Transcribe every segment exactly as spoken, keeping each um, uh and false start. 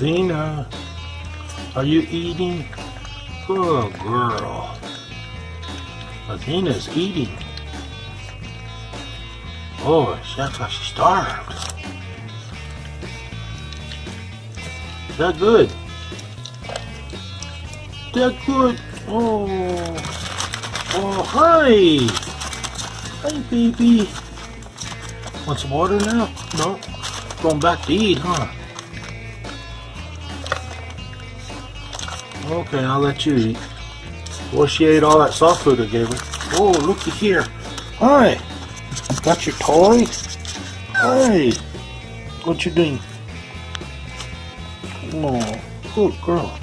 Athena, are you eating? Good girl. Athena's eating. Oh, that's why she starved. Is that good? Is that good? Oh, oh, hi. Hi, baby. Want some water now? No. Going back to eat, huh? Okay, I'll let you eat. Well, she ate all that soft food I gave her. Oh, looky here. Hi. Got your toy? Hi. What you doing? Oh, good girl.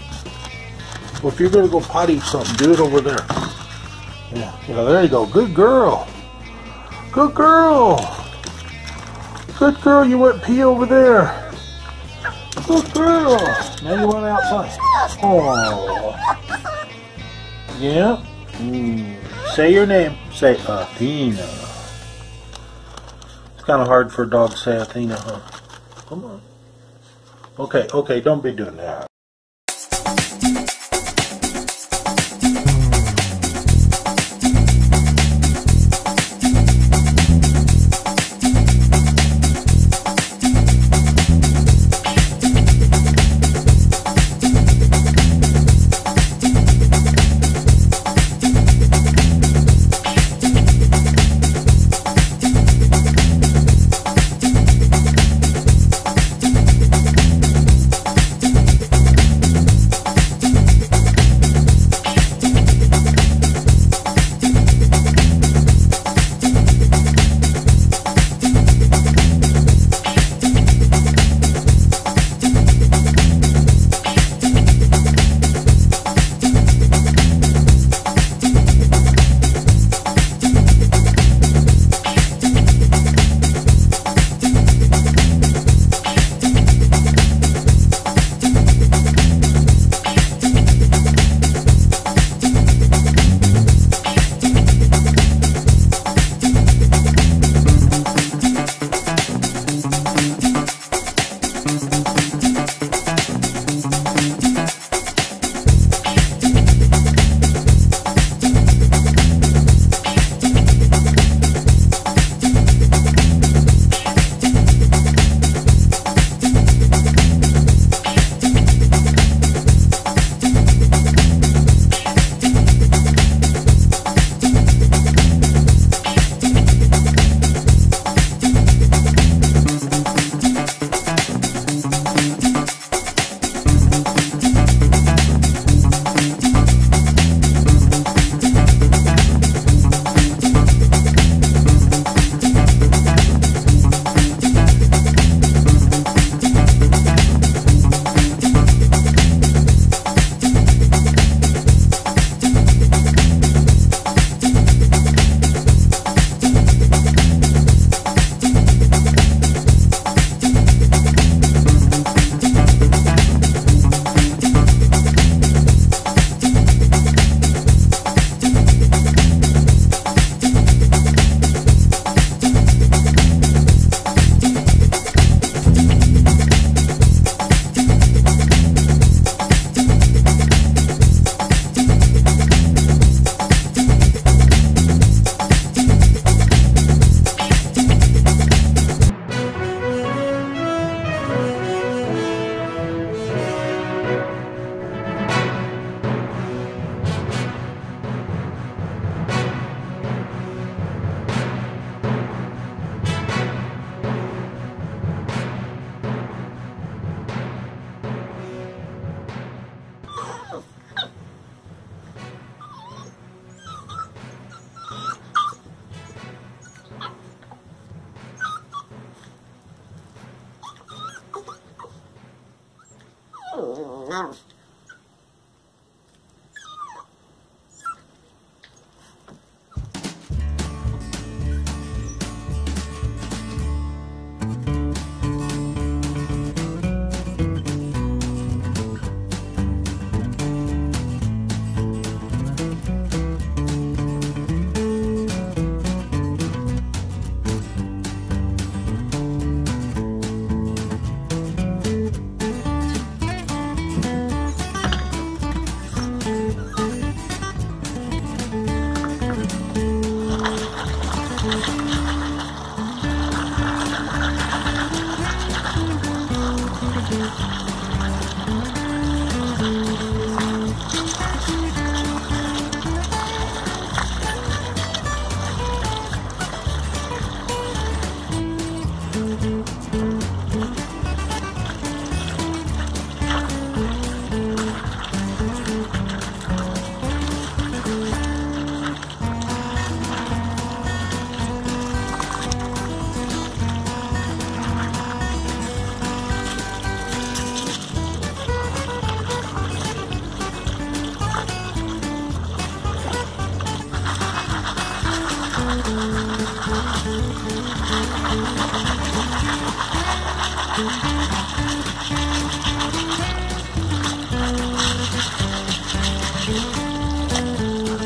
Well, if you're going to go potty something, do it over there. Yeah, yeah, there you go. Good girl. Good girl. Good girl, you went pee over there. Good girl. Now you went outside. Oh. Yeah? Mm. Say your name. Say Athena. It's kind of hard for a dog to say Athena, huh? Come on. Okay, okay, don't be doing that.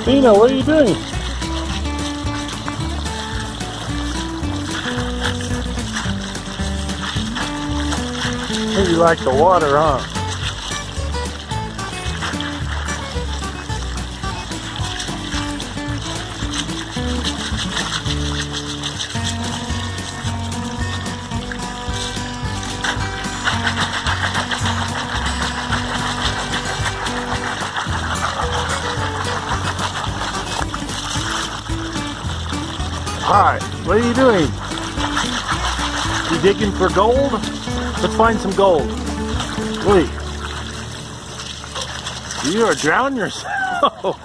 Athena, what are you doing? You like the water, huh? Alright, what are you doing? You digging for gold? Let's find some gold. Wait. You are drowning yourself.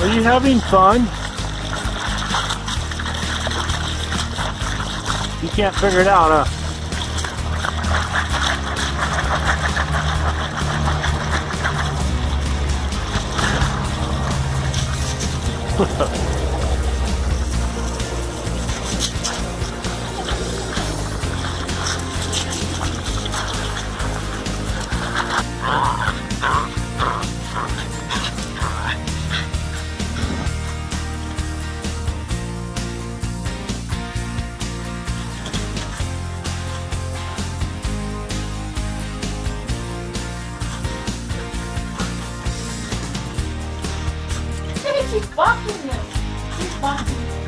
Are you having fun? You can't figure it out, huh? She's boxing them. She's boxing them.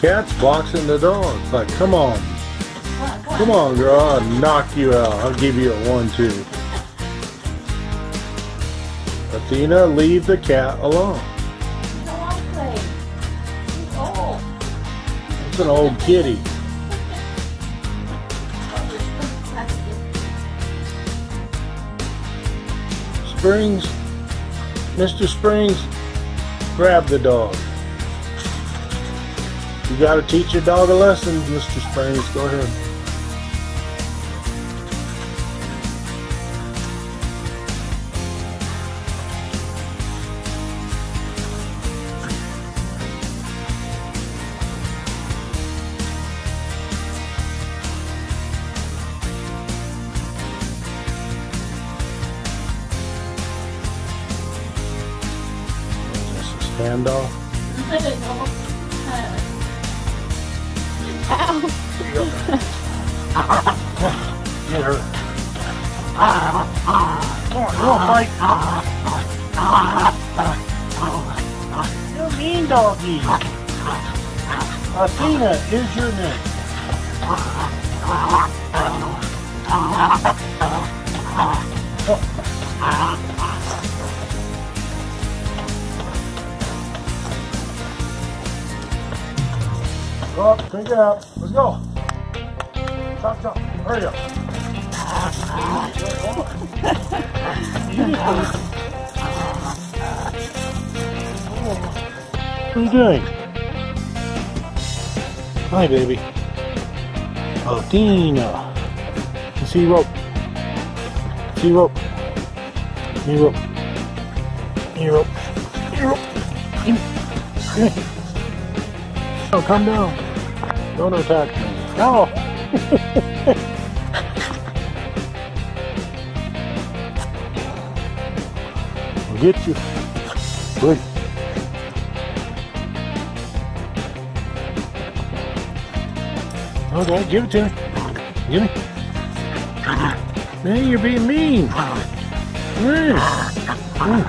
Cat's boxing the dog. It's like, come on. What, what? Come on, girl. I'll knock you out. I'll give you a one two. Athena, leave the cat alone. She don't want to play. She's old. It's an old kitty. Springs. Mister Springs, grab the dog. You gotta teach your dog a lesson, Mister Springs. Go ahead. Handle. I don't know. Ow. Get her. Come on, come on, Mike. You mean doggy. Athena is your name. Well, crank it out. Let's go. Chop, chop. Hurry up. What are you doing? Hi, baby. Athena. Sea rope. Sea rope. Sea rope. Sea rope. Sea rope. Oh, come down. Don't attack me. No. I'll get you. Wait. Okay, give it to me. Give me. Now you're being mean. Mm. Mm.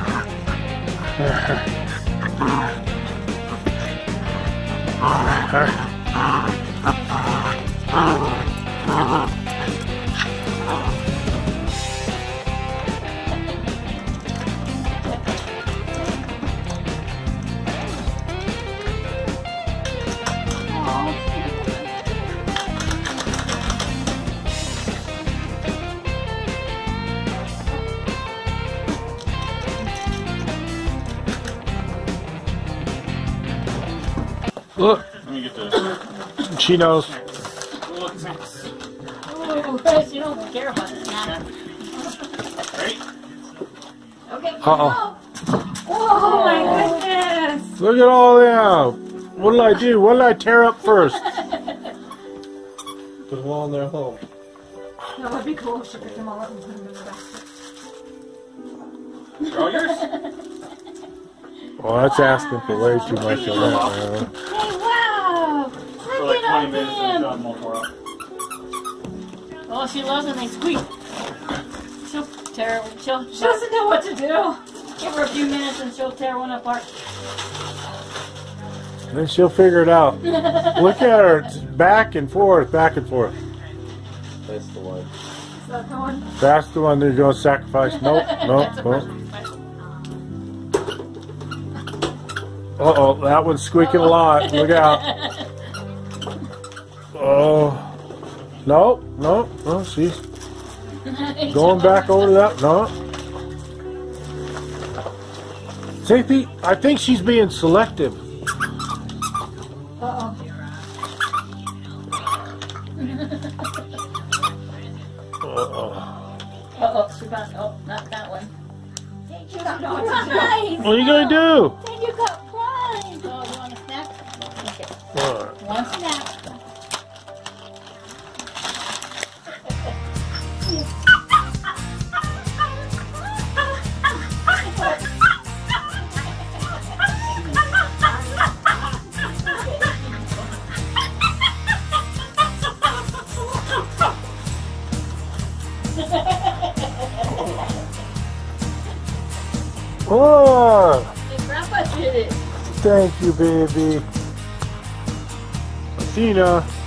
Look, let me get the Chino's. Oh, Chris, you don't care about this now. Right? Okay, uh oh. Whoa. Oh my goodness! Look at all that. What did I do? What did I tear up first? Put them all in their hole. That would be cool if she picked them all up and put them in the basket. They're all yours? Well, that's asking for way too much of that, man. Like twenty minutes and drop them all for us. Oh, she loves when they squeak. She'll tear it. She'll, she doesn't know what to do. Give her a few minutes and she'll tear one apart. And then she'll figure it out. Look at her. It's back and forth, back and forth. That's the one. Is that the one? That's the one they're going to sacrifice. Nope, nope, nope. Uh-oh, that one's squeaking uh-oh. a lot. Look out. Oh, no, no, no, she's going back over that, no. Tate, I think she's being selective. Uh-oh. Uh-oh. Uh-oh, she found, oh, not that one. Tate, you got prize! What are you going to do? Tate, you got prize! Oh, you want a snack? Okay. All right. One snack. Oh! Hey, Grandpa did it. Thank you, baby. Athena.